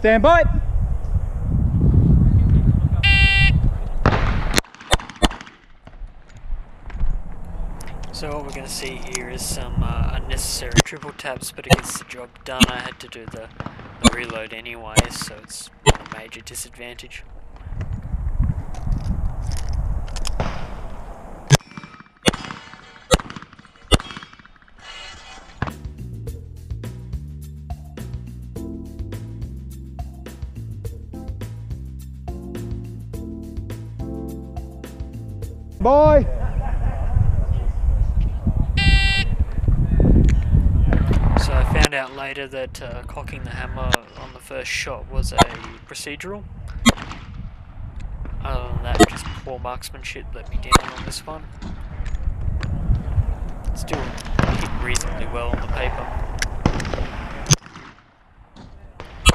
Stand by. So what we're going to see here is some unnecessary triple taps, but it gets the job done. I had to do the reload anyway, so it's not a major disadvantage. Boy! So I found out later that cocking the hammer on the first shot was a procedural. Other than that, just poor marksmanship let me down on this one. Still hit reasonably well on the paper.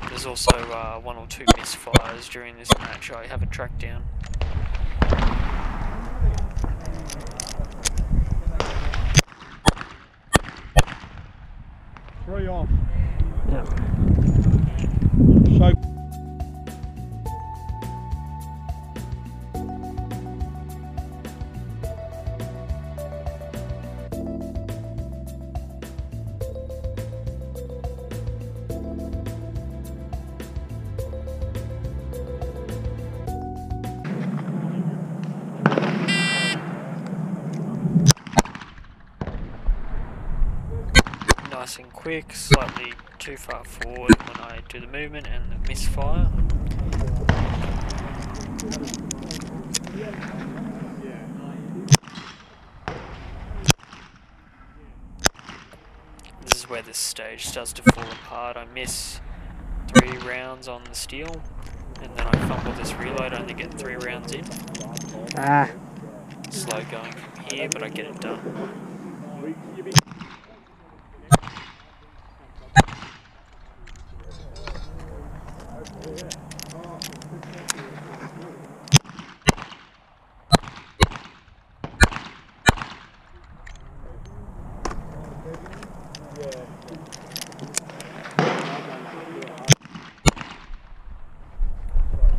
There's also one or two misfires during this match I haven't tracked down. Three off. Yeah. So nice and quick, slightly too far forward when I do the movement and the misfire. This is where this stage starts to fall apart. I miss 3 rounds on the steel, and then I fumble this reload, I only get 3 rounds in. Ah. Slow going from here, but I get it done.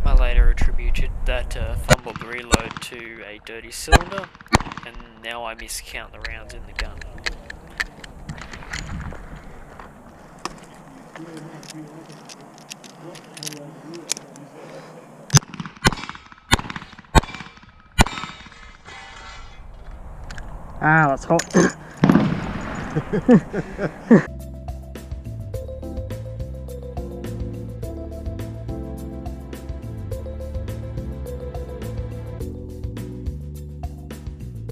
I later attributed that fumbled reload to a dirty cylinder, and now I miscount the rounds in the gun. Ah, that's hot.